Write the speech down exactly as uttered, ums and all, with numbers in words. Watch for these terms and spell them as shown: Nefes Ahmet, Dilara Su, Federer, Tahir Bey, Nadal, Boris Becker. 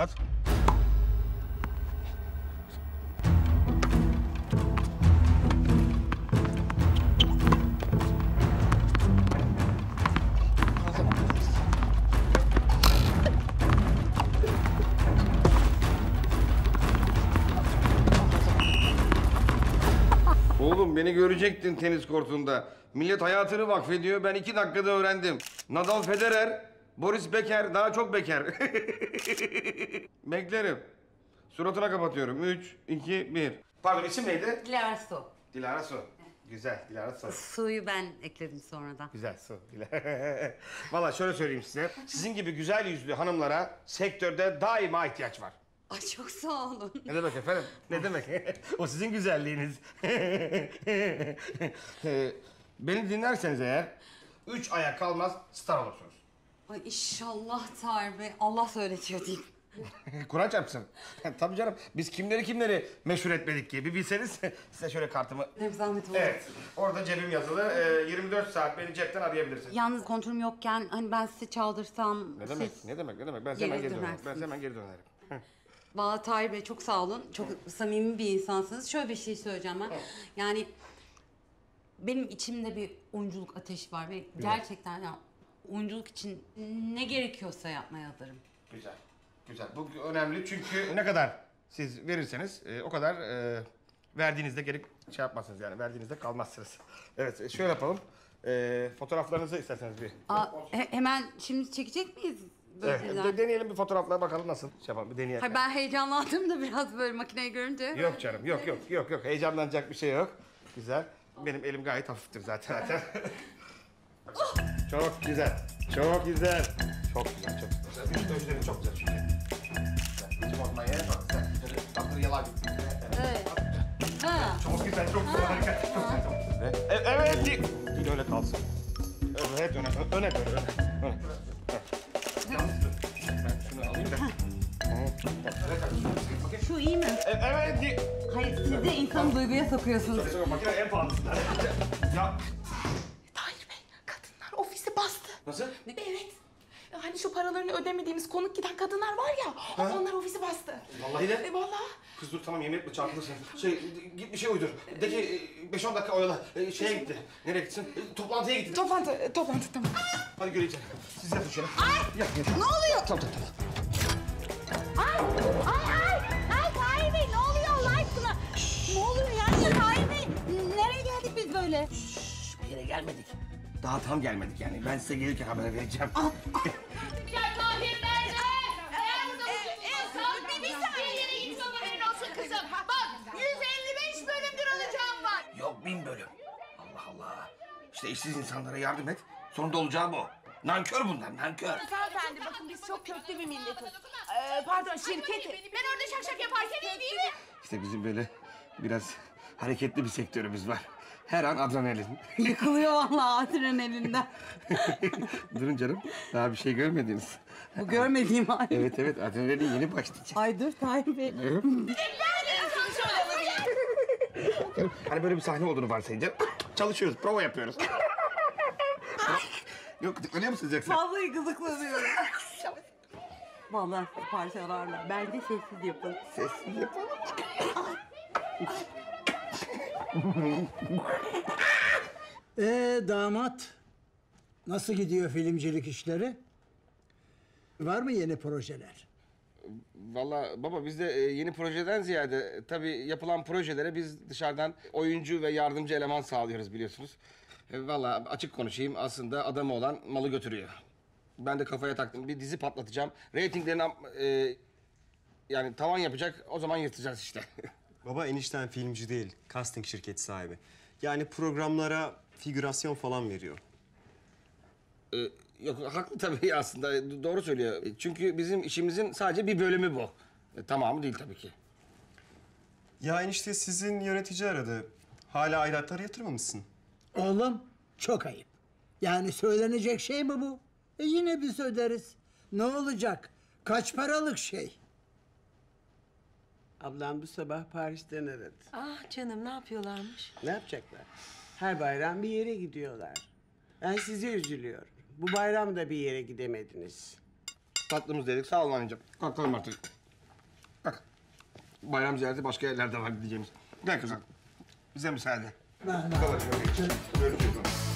At. Oğlum beni görecektin tenis kortunda. Millet hayatını vakfediyor. Ben iki dakikada öğrendim. Nadal, Federer, Boris Becker, daha çok Becker. Beklerim. Suratına kapatıyorum. Üç, iki, bir. Pardon, isim neydi? Dilara Su. Dilara Su. Güzel, Dilara Su. Suyu ben ekledim sonradan. Güzel, Su. Vallahi şöyle söyleyeyim size. Sizin gibi güzel yüzlü hanımlara sektörde daima ihtiyaç var. Ay çok sağ olun. Ne demek efendim? Ne demek? O sizin güzelliğiniz. Beni dinlerseniz eğer üç aya kalmaz star olursunuz. Ay inşallah Tahir Bey. Allah söyletiyor diyeyim. Kur'an çarpsın. Tabii canım. Biz kimleri kimleri meşhur etmedik ki. Bir bilseniz size şöyle kartımı... Nefes Ahmet olur. Evet. Orada cebim yazılı. Ee, yirmi dört saat beni cepten arayabilirsiniz. Yalnız kontürüm yokken hani ben sizi çaldırsam... Ne demek? Siz... Ne demek? Ne demek? Ben size hemen geri dönerim. Ben size hemen geri dönerim. Vallahi Tahir Bey çok sağ olun. Çok Hı. samimi bir insansınız. Şöyle bir şey söyleyeceğim ben. Hı. Yani... Benim içimde bir oyunculuk ateşi var ve güzel. Gerçekten ya oyunculuk için ne gerekiyorsa yapmaya hazırım. Güzel, güzel. Bu önemli çünkü ne kadar siz verirseniz e, o kadar e, verdiğinizde gerek şey yapmazsınız yani verdiğinizde kalmazsınız. Evet, şöyle yapalım. E, fotoğraflarınızı isterseniz bir. Aa, he hemen şimdi çekecek miyiz? Evet. De, deneyelim bir fotoğraflara bakalım nasıl şey yapalım bir deneyelim. Hayır, ben heyecanlandım da biraz böyle makineyi görünce. Yok canım, yok yok yok yok heyecanlanacak bir şey yok. Güzel. Benim elim gayet hafiftir zaten zaten. Oh. Çok güzel, çok güzel. Çok güzel, çok güzel. Dövüşlerim çok güzel çünkü. Bizim ortamaya bak sen. Tatlı yalan gittin. Evet. Çok güzel, çok güzel. Harika, çok güzel. Evet, değil öyle kalsın. Evet, öne, öne, öne. Ben şunu alayım da. Şu iyi mi? Evet, değil. Hayır, siz de insanı duyguya sokuyorsunuz. Çok çok makine en pahalısından. Ya... Tahir Bey, kadınlar ofisi bastı. Nasıl? Ne? Evet. Hani şu paralarını ödemediğimiz konuk giden kadınlar var ya, ha? Onlar ofisi bastı. Vallahi de? E, vallahi. Kız dur tamam yemin etme çarpılırsın. Şey, git bir şey uydur. De ki beş on dakika oyala. Şeye gitti. Nereye gitsin? Toplantıya gitti. Toplantı, toplantı tamam. Hadi göreyim seni. Siz yapın şöyle. Ay! Yap, yap. Ne oluyor? Tamam, tamam, tamam. Ay! Ay, ay! Ay Tahir Bey, ne oluyor? Ne oluyor yani Tahir Bey? Nereye geldik biz böyle? Şşş, bir yere gelmedik. Daha tam gelmedik yani. Ben size gelirken haber vereceğim. Ah, ah. Ya Tahir Bey! Eğer burada buluşmazsan bir yere gitme haberin olsun kızım. Bak, yüz elli beş bölümdür alacağım var. Yok, bin bölüm. Allah Allah. İşte işsiz insanlara yardım et. Sonunda olacağı bu. Nankör bunlar, nankör. Hanımefendi, bakın biz çok köklü bir milletiz. Ee, pardon, şirket... Ben orada şak şak yaparken iyi değil mi? İşte bizim böyle... Biraz hareketli bir sektörümüz var. Her an adrenalin. Yıkılıyor vallahi adrenalinden. Durun canım, daha bir şey görmediniz. Bu görmediğim hali. Evet evet, adrenalin yeni başlayacak. Ay dur Tahir Bey. Hani böyle bir sahne olduğunu varsayınca çalışıyoruz, prova yapıyoruz. Yok, gıdıklanıyor musunuz yoksa? Vallahi gıdıklanıyorum. Vallahi parçalarla. Bence sessiz yapalım. Sessiz yapalım. Ee damat, nasıl gidiyor filmcilik işleri? Var mı yeni projeler? Vallahi baba bizde yeni projeden ziyade tabii yapılan projelere biz dışarıdan oyuncu ve yardımcı eleman sağlıyoruz biliyorsunuz. Vallahi açık konuşayım aslında adamı olan malı götürüyor. Ben de kafaya taktım bir dizi patlatacağım. Ratinglerini e, yani tavan yapacak o zaman yırtacağız işte. Baba enişten filmci değil, casting şirketi sahibi. Yani programlara figürasyon falan veriyor. Ee, yok haklı tabii aslında, doğru söylüyor. Çünkü bizim işimizin sadece bir bölümü bu. E, tamamı değil tabii ki. Ya enişte sizin yönetici aradı. Hala aidatlara yatırmamışsın. Oğlum çok ayıp. Yani söylenecek şey mi bu? E yine biz öderiz. Ne olacak? Kaç paralık şey? Ablam bu sabah Paris'ten aradı. Ah canım, ne yapıyorlarmış? Ne yapacaklar? Her bayram bir yere gidiyorlar. Ben size üzülüyorum. Bu bayram da bir yere gidemediniz. Tatlımız dedik. Sağ olun anneciğim. Kalkalım artık. Bak. Bayram ziyareti başka yerlerde var gideceğimiz. Gel kızım. Bize müsaade. Kalkalım. Görüşürüz.